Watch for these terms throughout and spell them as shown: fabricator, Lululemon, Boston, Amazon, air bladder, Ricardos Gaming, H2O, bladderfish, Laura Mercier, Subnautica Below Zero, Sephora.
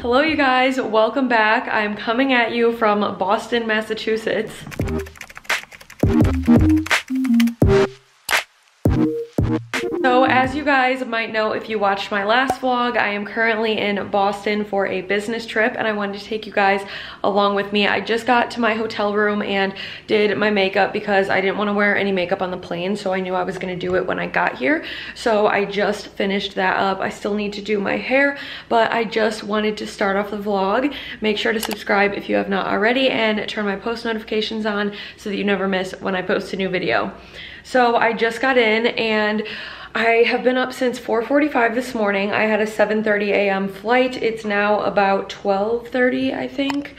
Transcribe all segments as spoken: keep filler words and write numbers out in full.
Hello you guys, welcome back. I'm coming at you from Boston, Massachusetts. So as you guys might know if you watched my last vlog, I am currently in Boston for a business trip and I wanted to take you guys along with me. I just got to my hotel room and did my makeup because I didn't want to wear any makeup on the plane, so I knew I was going to do it when I got here. So I just finished that up. I still need to do my hair, but I just wanted to start off the vlog. Make sure to subscribe if you have not already and turn my post notifications on so that you never miss when I post a new video. So I just got in and I have been up since four forty-five this morning. I had a seven thirty a m flight. It's now about twelve thirty, I think.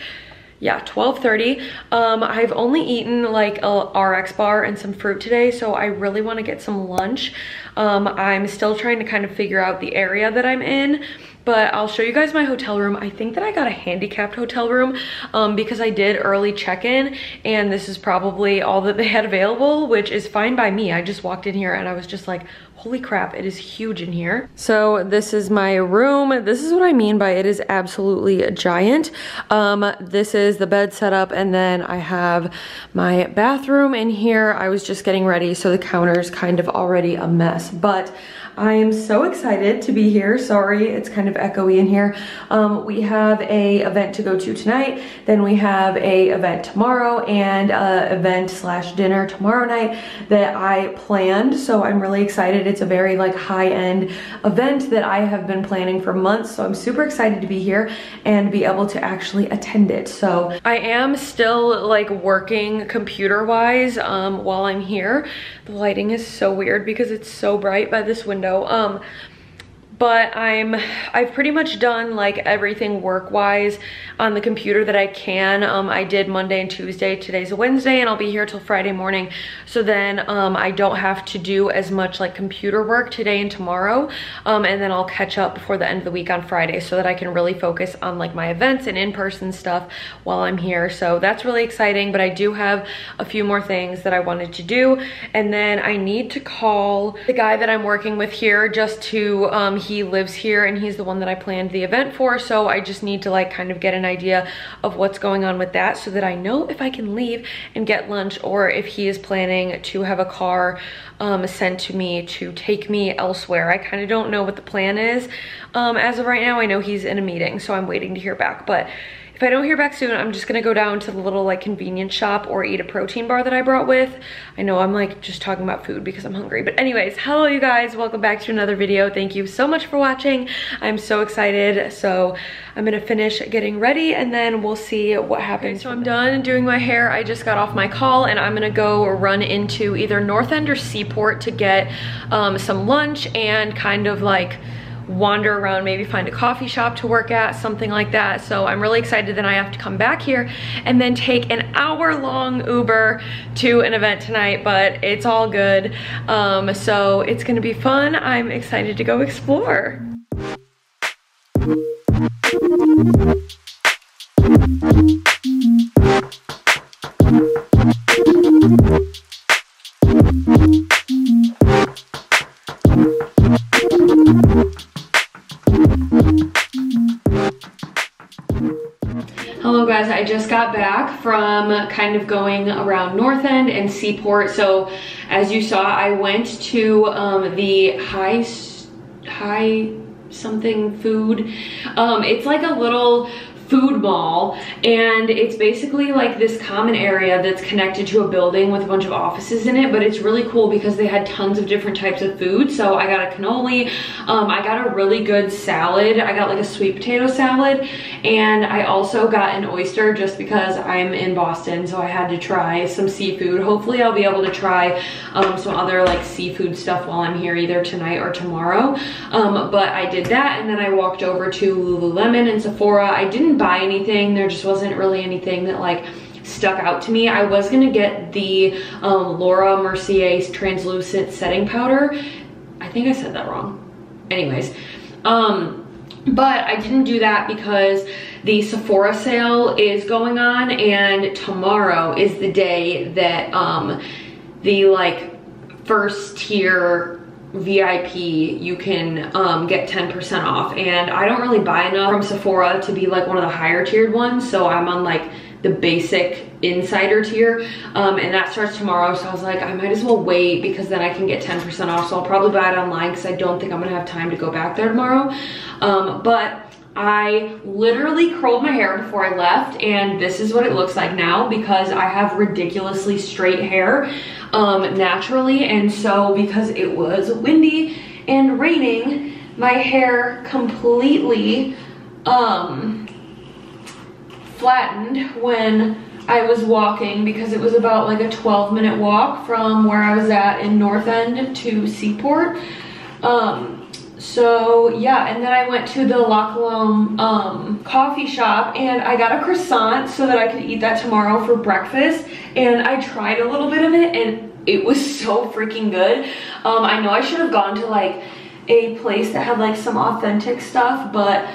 Yeah, twelve thirty. Um, I've only eaten like a R X bar and some fruit today, so I really want to get some lunch. Um, I'm still trying to kind of figure out the area that I'm in, but I'll show you guys my hotel room. I think that I got a handicapped hotel room um, because I did early check-in, and this is probably all that they had available, which is fine by me. I just walked in here and I was just like, holy crap, it is huge in here. So this is my room. This is what I mean by it is absolutely giant. Um, this is the bed setup, and then I have my bathroom in here. I was just getting ready, so the counter is kind of already a mess, but I am so excited to be here. Sorry, it's kind of echoey in here. Um, we have a event to go to tonight, then we have a event tomorrow and a event slash dinner tomorrow night that I planned, so I'm really excited. It's a very like high-end event that I have been planning for months, so I'm super excited to be here and be able to actually attend it. So I am still like working computer-wise um, while I'm here. The lighting is so weird because it's so bright by this window. Um, but I'm, I've pretty much done like everything work-wise on the computer that I can. Um, I did Monday and Tuesday, today's a Wednesday, and I'll be here till Friday morning. So then um, I don't have to do as much like computer work today and tomorrow. Um, and then I'll catch up before the end of the week on Friday so that I can really focus on like my events and in-person stuff while I'm here. So that's really exciting, but I do have a few more things that I wanted to do. And then I need to call the guy that I'm working with here just to, um, he lives here and he's the one that I planned the event for, so I just need to like kind of get an idea of what's going on with that so that I know if I can leave and get lunch or if he is planning to have a car um, sent to me to take me elsewhere. I kind of don't know what the plan is um, as of right now. I know he's in a meeting, so I'm waiting to hear back, but if I don't hear back soon, I'm just gonna go down to the little like convenience shop or eat a protein bar that I brought with. I know I'm like just talking about food because I'm hungry, but anyways, hello you guys, welcome back to another video. Thank you so much for watching. I'm so excited, so I'm gonna finish getting ready and then we'll see what happens. Okay, so I'm done doing my hair. I just got off my call and I'm gonna go run into either North End or Seaport to get um, some lunch and kind of like wander around, maybe find a coffee shop to work at, something like that. So I'm really excited that I have to come back here and then take an hour long Uber to an event tonight, but it's all good. Um, so it's gonna be fun. I'm excited to go explore. I just got back from kind of going around North End and Seaport. So as you saw, I went to um, the high, high something food. Um, it's like a little food mall, and it's basically like this common area that's connected to a building with a bunch of offices in it, but it's really cool because they had tons of different types of food. So I got a cannoli, um, I got a really good salad. I got like a sweet potato salad, and I also got an oyster just because I'm in Boston, so I had to try some seafood. Hopefully I'll be able to try um, some other like seafood stuff while I'm here either tonight or tomorrow, um, but I did that, and then I walked over to Lululemon and Sephora. I didn't buy anything. There just wasn't really anything that like stuck out to me. I was gonna get the um, Laura Mercier translucent setting powder. I think I said that wrong. Anyways, um, but I didn't do that because the Sephora sale is going on, and tomorrow is the day that um, the like first tier V I P, you can um, get ten percent off. And I don't really buy enough from Sephora to be like one of the higher tiered ones, so I'm on like the basic insider tier, um, and that starts tomorrow. So I was like, I might as well wait because then I can get ten percent off. So I'll probably buy it online because I don't think I'm gonna have time to go back there tomorrow. Um, but I literally curled my hair before I left, and this is what it looks like now because I have ridiculously straight hair um, naturally. And so because it was windy and raining, my hair completely um, flattened when I was walking because it was about like a twelve minute walk from where I was at in North End to Seaport. Um, so yeah, and then I went to the Lacalum um, coffee shop and I got a croissant so that I could eat that tomorrow for breakfast. And I tried a little bit of it and it was so freaking good. Um, I know I should have gone to like a place that had like some authentic stuff, but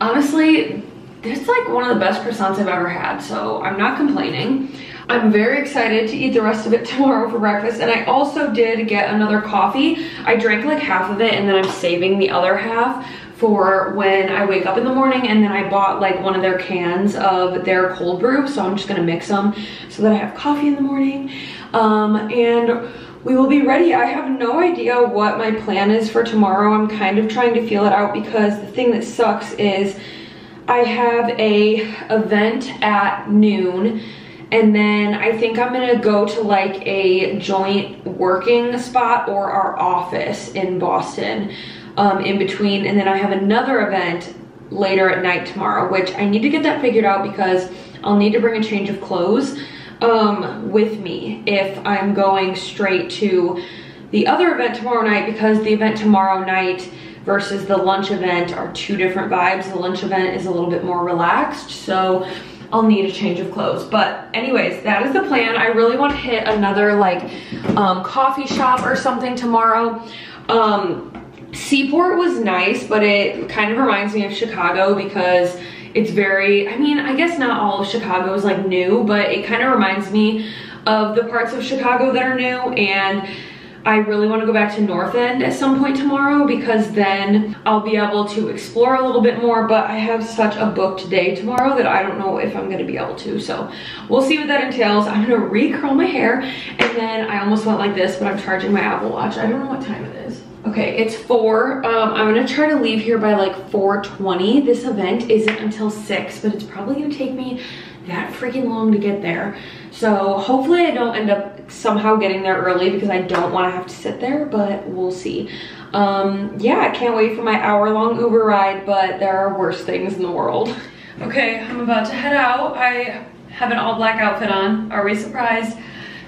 honestly, this is like one of the best croissants I've ever had, so I'm not complaining. I'm very excited to eat the rest of it tomorrow for breakfast, and I also did get another coffee. I drank like half of it, and then I'm saving the other half for when I wake up in the morning, and then I bought like one of their cans of their cold brew, so I'm just gonna mix them so that I have coffee in the morning. Um, and we will be ready. I have no idea what my plan is for tomorrow. I'm kind of trying to feel it out because the thing that sucks is I have a event at noon, and then I think I'm gonna go to like a joint working spot or our office in Boston um, in between, and then I have another event later at night tomorrow, which I need to get that figured out because I'll need to bring a change of clothes um, with me if I'm going straight to the other event tomorrow night, because the event tomorrow night versus the lunch event are two different vibes. The lunch event is a little bit more relaxed, so I'll need a change of clothes. But anyways, that is the plan. I really want to hit another like um, coffee shop or something tomorrow. Um, Seaport was nice, but it kind of reminds me of Chicago because it's very, I mean, I guess not all of Chicago is like new, but it kind of reminds me of the parts of Chicago that are new. And I really want to go back to North End at some point tomorrow because then I'll be able to explore a little bit more, but I have such a booked day tomorrow that I don't know if I'm going to be able to, so we'll see what that entails. I'm going to re-curl my hair, and then I almost went like this, but I'm charging my Apple Watch. I don't know what time it is. Okay, it's four. Um, I'm going to try to leave here by like four twenty. This event isn't until six, but it's probably going to take me that freaking long to get there. So hopefully I don't end up somehow getting there early because I don't want to have to sit there, but we'll see. Um, yeah, I can't wait for my hour-long Uber ride, but there are worse things in the world. Okay, I'm about to head out. I have an all-black outfit on. Are we surprised?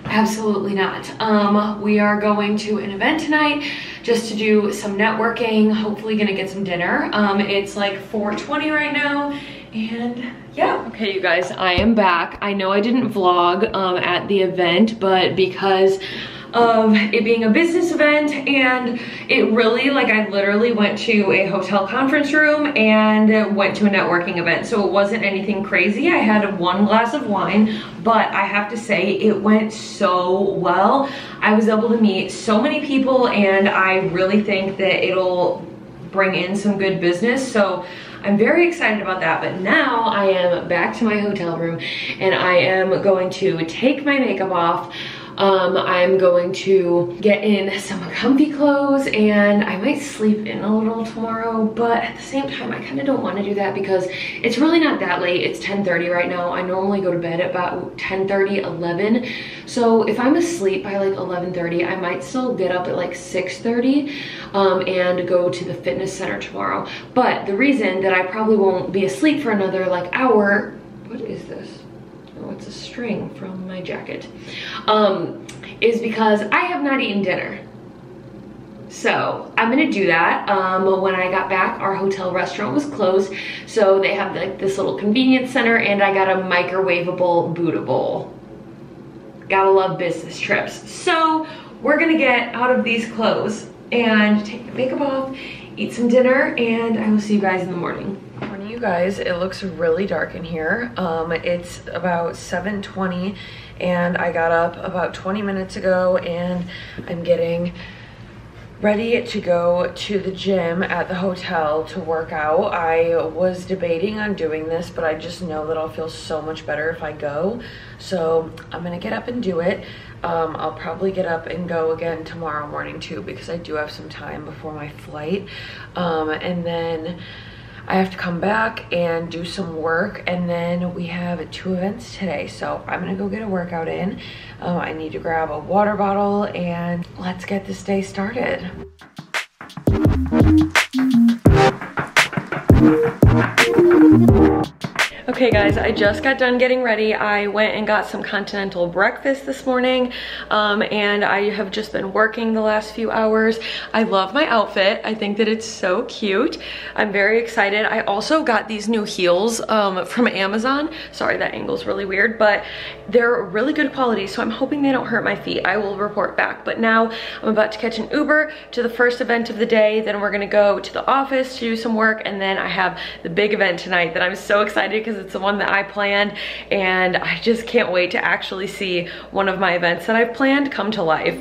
Absolutely not. Um, we are going to an event tonight just to do some networking, hopefully gonna get some dinner. Um, it's like four twenty right now. And yeah. Okay, you guys, I am back. I know I didn't vlog um, at the event, but because of it being a business event and it really, like I literally went to a hotel conference room and went to a networking event. So it wasn't anything crazy. I had one glass of wine, but I have to say it went so well. I was able to meet so many people, and I really think that it'll bring in some good business. So I'm very excited about that, but now I am back to my hotel room and I am going to take my makeup off. Um, I'm going to get in some comfy clothes, and I might sleep in a little tomorrow, but at the same time, I kind of don't want to do that because it's really not that late. It's ten thirty right now. I normally go to bed at about ten thirty, eleven. So if I'm asleep by like eleven thirty, I might still get up at like six thirty um, and go to the fitness center tomorrow. But the reason that I probably won't be asleep for another like hour, what is this? It's a string from my jacket, um, is because I have not eaten dinner. So I'm gonna do that. Um, when I got back, our hotel restaurant was closed, so they have like this little convenience center, and I got a microwavable Buddha bowl. Gotta love business trips. So we're gonna get out of these clothes and take the makeup off, eat some dinner, and I will see you guys in the morning. warning you guys, it looks really dark in here. Um, it's about seven twenty and I got up about twenty minutes ago and I'm getting ready to go to the gym at the hotel to work out. I was debating on doing this, but I just know that I'll feel so much better if I go. So I'm gonna get up and do it. Um, I'll probably get up and go again tomorrow morning too, because I do have some time before my flight. Um, and then I have to come back and do some work, and then we have two events today, so I'm gonna go get a workout in. Um, I need to grab a water bottle, and let's get this day started. Okay guys, I just got done getting ready. I went and got some continental breakfast this morning, um, and I have just been working the last few hours. I love my outfit. I think that it's so cute. I'm very excited. I also got these new heels um, from Amazon. Sorry, that angle's really weird, but they're really good quality, so I'm hoping they don't hurt my feet. I will report back, but now I'm about to catch an Uber to the first event of the day, then we're gonna go to the office to do some work, and then I have the big event tonight that I'm so excited because it's the one that I planned, and I just can't wait to actually see one of my events that I've planned come to life.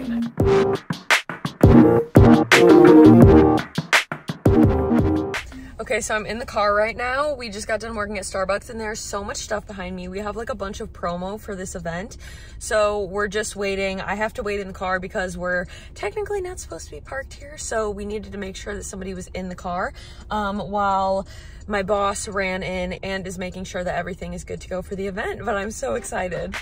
Okay, so I'm in the car right now. We just got done working at Starbucks and there's so much stuff behind me. We have like a bunch of promo for this event. So we're just waiting. I have to wait in the car because we're technically not supposed to be parked here. So we needed to make sure that somebody was in the car um, while my boss ran in and is making sure that everything is good to go for the event. But I'm so excited.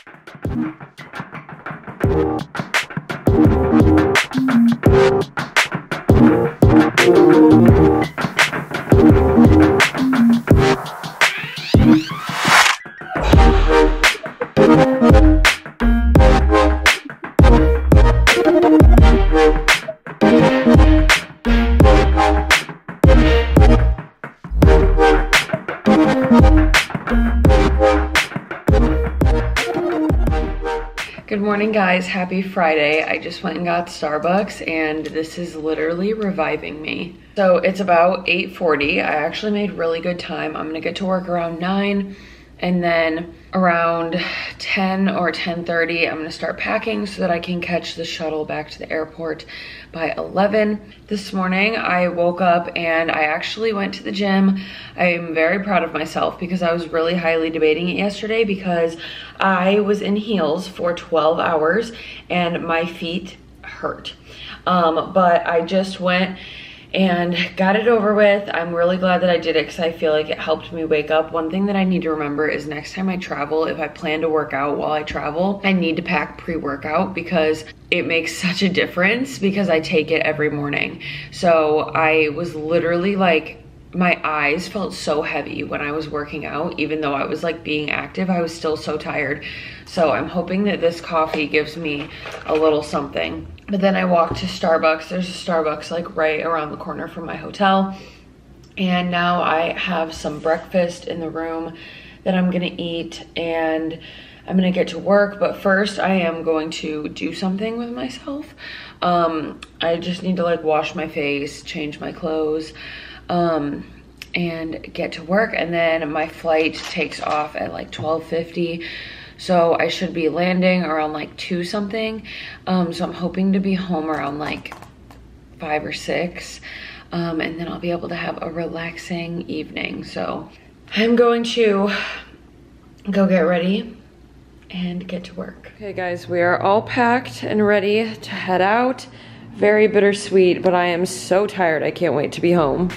Good morning guys, happy Friday. I just went and got Starbucks and this is literally reviving me. So it's about eight forty. I actually made really good time. I'm gonna get to work around nine and then around ten or ten thirty, I'm gonna start packing so that I can catch the shuttle back to the airport by eleven. This morning, I woke up and I actually went to the gym. I am very proud of myself because I was really highly debating it yesterday because I was in heels for twelve hours and my feet hurt. Um, but I just went and got it over with. I'm really glad that I did it because I feel like it helped me wake up. One thing that I need to remember is next time I travel, if I plan to work out while I travel, I need to pack pre-workout because it makes such a difference because I take it every morning. So I was literally like, my eyes felt so heavy when I was working out. Even though I was like being active, I was still so tired. So I'm hoping that this coffee gives me a little something. But then I walked to Starbucks. There's a Starbucks like right around the corner from my hotel. And now I have some breakfast in the room that I'm gonna eat and I'm gonna get to work. But first I am going to do something with myself. Um, I just need to like wash my face, change my clothes, um, and get to work. And then my flight takes off at like twelve fifty. So I should be landing around like two something. Um, so I'm hoping to be home around like five or six. Um, and then I'll be able to have a relaxing evening. So I'm going to go get ready and get to work. Okay guys, we are all packed and ready to head out. Very bittersweet, but I am so tired. I can't wait to be home.